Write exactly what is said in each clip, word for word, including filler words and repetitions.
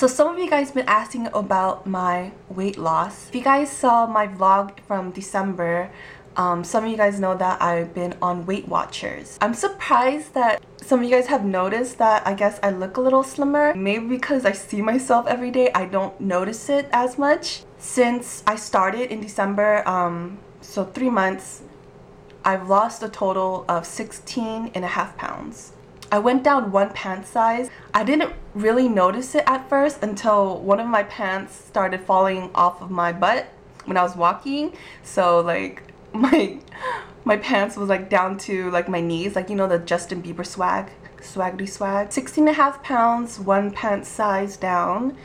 So some of you guys have been asking about my weight loss. If you guys saw my vlog from December, um, some of you guys know that I've been on Weight Watchers. I'm surprised that some of you guys have noticed that I guess I look a little slimmer. Maybe because I see myself every day, I don't notice it as much. Since I started in December, um, so three months, I've lost a total of sixteen and a half pounds. I went down one pant size. I didn't really notice it at first until one of my pants started falling off of my butt when I was walking. So like my my pants was like down to like my knees, like, you know, the Justin Bieber swag, swaggy swag. sixteen and a half pounds, one pant size down,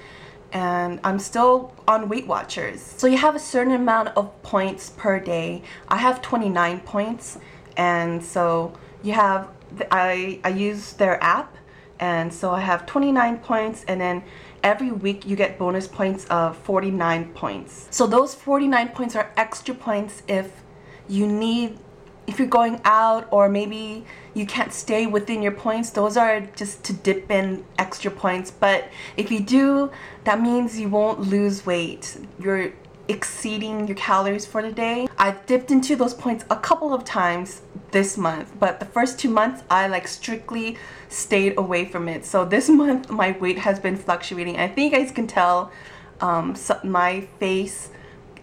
and I'm still on Weight Watchers. So you have a certain amount of points per day. I have twenty-nine points, and so you have I, I use their app, and so I have twenty-nine points, and then every week you get bonus points of forty-nine points. So those forty-nine points are extra points if you need, if you're going out or maybe you can't stay within your points. Those are just to dip in extra points, but if you do, that means you won't lose weight. You're exceeding your calories for the day. I've dipped into those points a couple of times this month, but the first two months I like strictly stayed away from it. So this month my weight has been fluctuating. I think you guys can tell um, so my face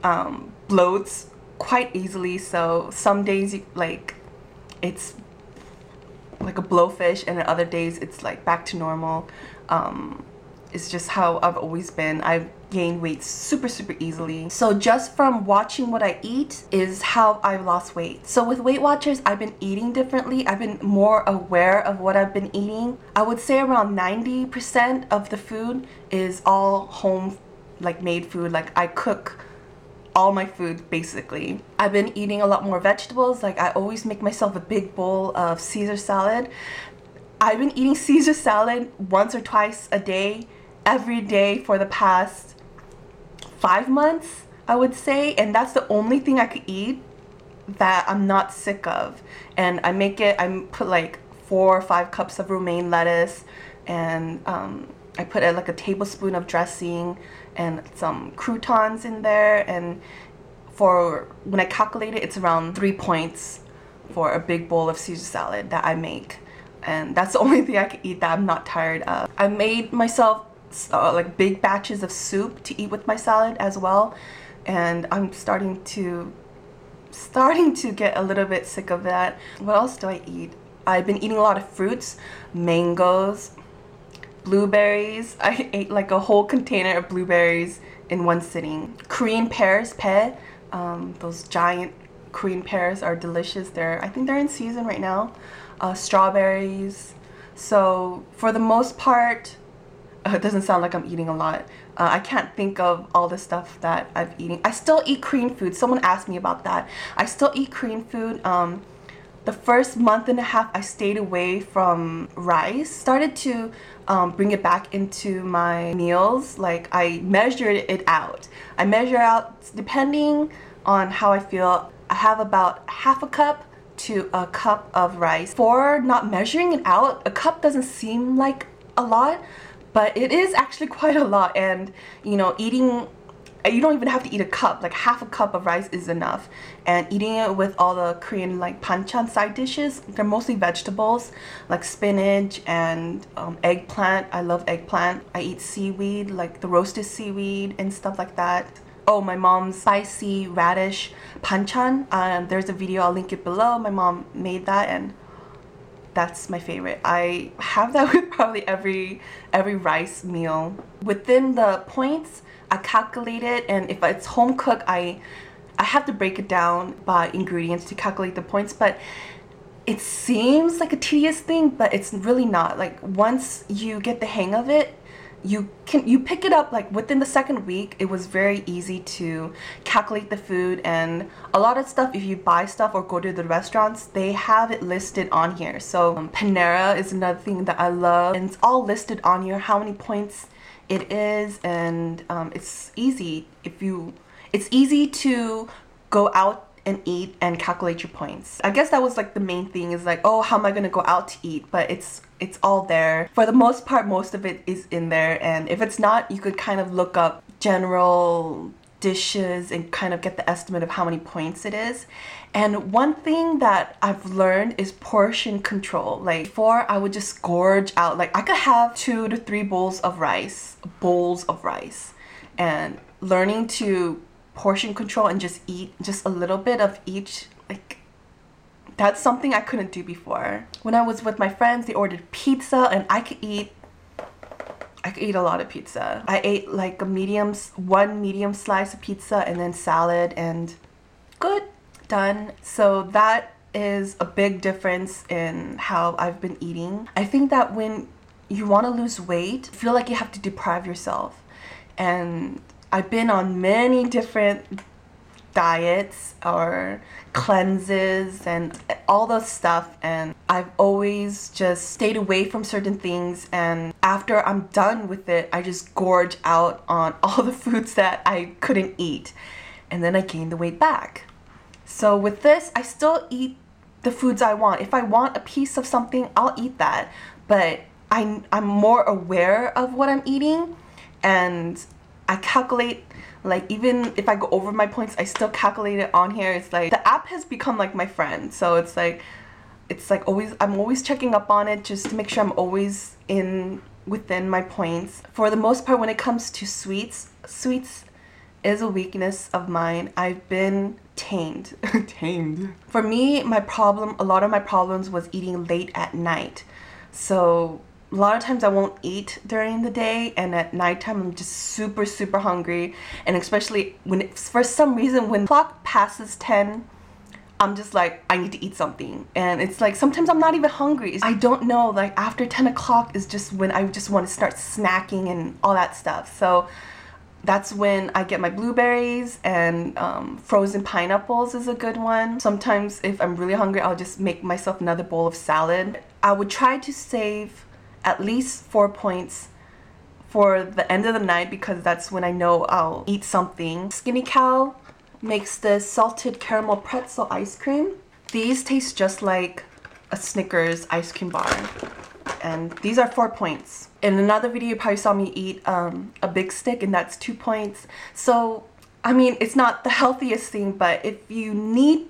um, bloats quite easily, so some days like it's like a blowfish, and then other days it's like back to normal. Um, it's just how I've always been. I've gain weight super super easily. So just from watching what I eat is how I've lost weight. So with Weight Watchers, I've been eating differently. I've been more aware of what I've been eating. I would say around ninety percent of the food is all home, like made food. Like I cook all my food basically. I've been eating a lot more vegetables. Like I always make myself a big bowl of Caesar salad. I've been eating Caesar salad once or twice a day every day for the past five months, I would say, and that's the only thing I could eat that I'm not sick of. And I make it, I put like four or five cups of romaine lettuce, and um, I put a, like a tablespoon of dressing and some croutons in there, and for when I calculate it, it's around three points for a big bowl of Caesar salad that I make, and that's the only thing I could eat that I'm not tired of. I made myself Uh, like big batches of soup to eat with my salad as well, and I'm starting to starting to get a little bit sick of that. What else do I eat? I've been eating a lot of fruits, mangoes, blueberries. I ate like a whole container of blueberries in one sitting. Korean pears, pe, um, those giant Korean pears are delicious. They're I think they're in season right now. Uh, strawberries. So for the most part, Uh, it doesn't sound like I'm eating a lot. Uh, I can't think of all the stuff that I've eaten. I still eat Korean food. Someone asked me about that. I still eat Korean food. Um, the first month and a half, I stayed away from rice. Started to um, bring it back into my meals. Like I measured it out. I measure out depending on how I feel. I have about half a cup to a cup of rice. For not measuring it out, a cup doesn't seem like a lot, but it is actually quite a lot. And you know, eating, you don't even have to eat a cup, like half a cup of rice is enough. And eating it with all the Korean like banchan side dishes, they're mostly vegetables like spinach and um, eggplant. I love eggplant. I eat seaweed, like the roasted seaweed and stuff like that. Oh, my mom's spicy radish banchan. Um, there's a video, I'll link it below. My mom made that, and that's my favorite. I have that with probably every every rice meal. Within the points, I calculate it, and if it's home cooked, I I have to break it down by ingredients to calculate the points. But it seems like a tedious thing, but it's really not. Like once you get the hang of it, you can you pick it up. Like within the second week, it was very easy to calculate the food. And a lot of stuff, if you buy stuff or go to the restaurants, they have it listed on here. So um, Panera is another thing that I love, and it's all listed on here, how many points it is. And um, it's easy if you it's easy to go out and eat and calculate your points. I guess that was like the main thing, is like, oh, how am I gonna go out to eat? But it's it's all there. For the most part, most of it is in there, and if it's not, you could kind of look up general dishes and kind of get the estimate of how many points it is. And one thing that I've learned is portion control. Like before, I would just gorge out. Like I could have two to three bowls of rice, bowls of rice, and learning to portion control and just eat just a little bit of each, like that's something I couldn't do before. When I was with my friends, they ordered pizza and I could eat I could eat a lot of pizza. I ate like a medium, one medium slice of pizza and then salad, and good, done. So that is a big difference in how I've been eating. I think that when you want to lose weight, you feel like you have to deprive yourself. And I've been on many different diets or cleanses and all those stuff, and I've always just stayed away from certain things, and after I'm done with it, I just gorge out on all the foods that I couldn't eat, and then I gain the weight back. So with this, I still eat the foods I want. If I want a piece of something, I'll eat that, but I, I'm more aware of what I'm eating, and I calculate, like even if I go over my points, I still calculate it on here. It's like the app has become like my friend, so it's like it's like always I'm always checking up on it just to make sure I'm always in within my points. For the most part, when it comes to sweets, sweets is a weakness of mine. I've been tamed. Tamed. For me, my problem, a lot of my problems was eating late at night. So a lot of times I won't eat during the day, and at nighttime I'm just super super hungry, and especially when it, for some reason when the clock passes ten, I'm just like, I need to eat something. And it's like sometimes I'm not even hungry. I don't know, like after ten o'clock is just when I just want to start snacking and all that stuff. So that's when I get my blueberries, and um, frozen pineapples is a good one. Sometimes if I'm really hungry, I'll just make myself another bowl of salad. I would try to save at least four points for the end of the night, because that's when I know I'll eat something. Skinny Cow makes this salted caramel pretzel ice cream. These taste just like a Snickers ice cream bar, and these are four points. In another video, you probably saw me eat um, a big stick, and that's two points. So, I mean, it's not the healthiest thing, but if you need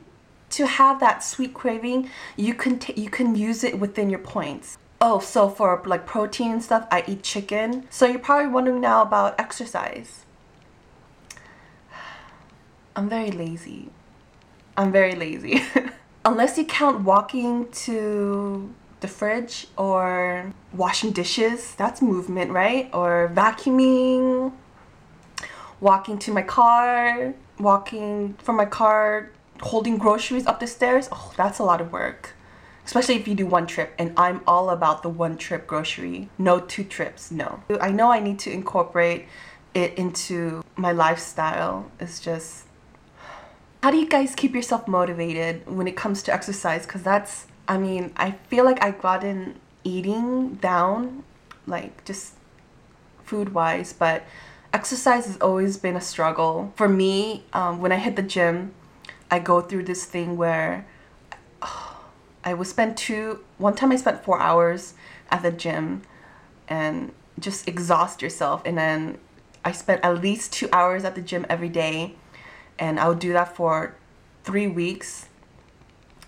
to have that sweet craving, you can, t you can use it within your points. Oh, so for like protein and stuff, I eat chicken. So you're probably wondering now about exercise. I'm very lazy. I'm very lazy. Unless you count walking to the fridge or washing dishes, that's movement, right? Or vacuuming, walking to my car, walking from my car, holding groceries up the stairs. Oh, that's a lot of work. Especially if you do one trip, and I'm all about the one trip grocery. No two trips, no. I know I need to incorporate it into my lifestyle. It's just, how do you guys keep yourself motivated when it comes to exercise? Because that's, I mean, I feel like I've gotten eating down, like just food-wise, but exercise has always been a struggle. For me, um, when I hit the gym, I go through this thing where, oh, I would spend two, one time I spent four hours at the gym and just exhaust yourself. And then I spent at least two hours at the gym every day, and I would do that for three weeks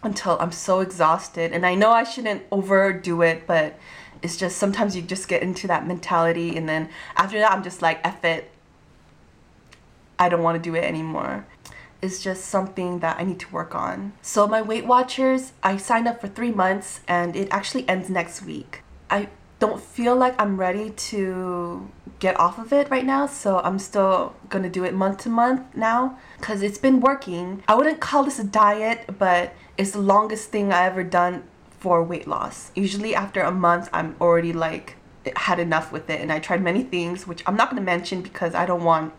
until I'm so exhausted. And I know I shouldn't overdo it, but it's just sometimes you just get into that mentality, and then after that I'm just like, F it, I don't want to do it anymore. Is just something that I need to work on. So my Weight Watchers, I signed up for three months and it actually ends next week. I don't feel like I'm ready to get off of it right now, so I'm still gonna do it month to month now because it's been working. I wouldn't call this a diet, but it's the longest thing I ever done for weight loss. Usually after a month, I'm already like had enough with it, and I tried many things, which I'm not gonna mention because I don't want,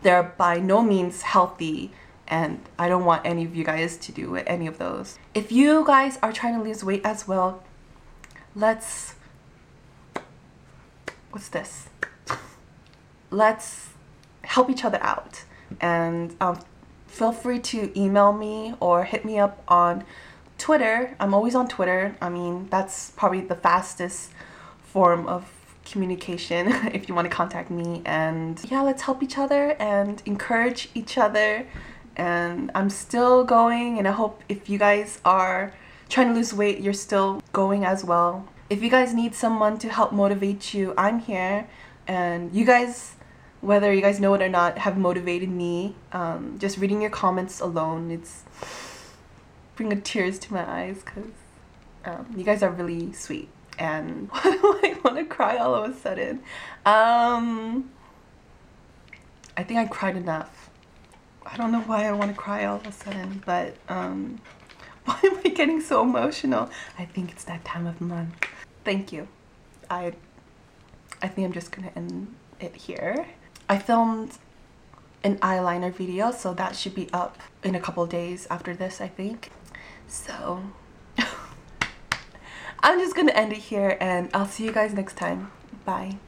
they're by no means healthy, and I don't want any of you guys to do any of those. If you guys are trying to lose weight as well, let's, what's this? Let's help each other out. And um, feel free to email me or hit me up on Twitter. I'm always on Twitter. I mean, that's probably the fastest form of communication if you want to contact me. And yeah, let's help each other and encourage each other. And I'm still going, and I hope if you guys are trying to lose weight, you're still going as well. If you guys need someone to help motivate you, I'm here. And you guys, whether you guys know it or not, have motivated me. Um, just reading your comments alone, it's bringing tears to my eyes, because um, you guys are really sweet. And why do I want to cry all of a sudden? Um, I think I cried enough. I don't know why I want to cry all of a sudden, but um, why am I getting so emotional? I think it's that time of month. Thank you. I, I think I'm just going to end it here. I filmed an eyeliner video, so that should be up in a couple of days after this, I think. So I'm just gonna end it here, and I'll see you guys next time. Bye.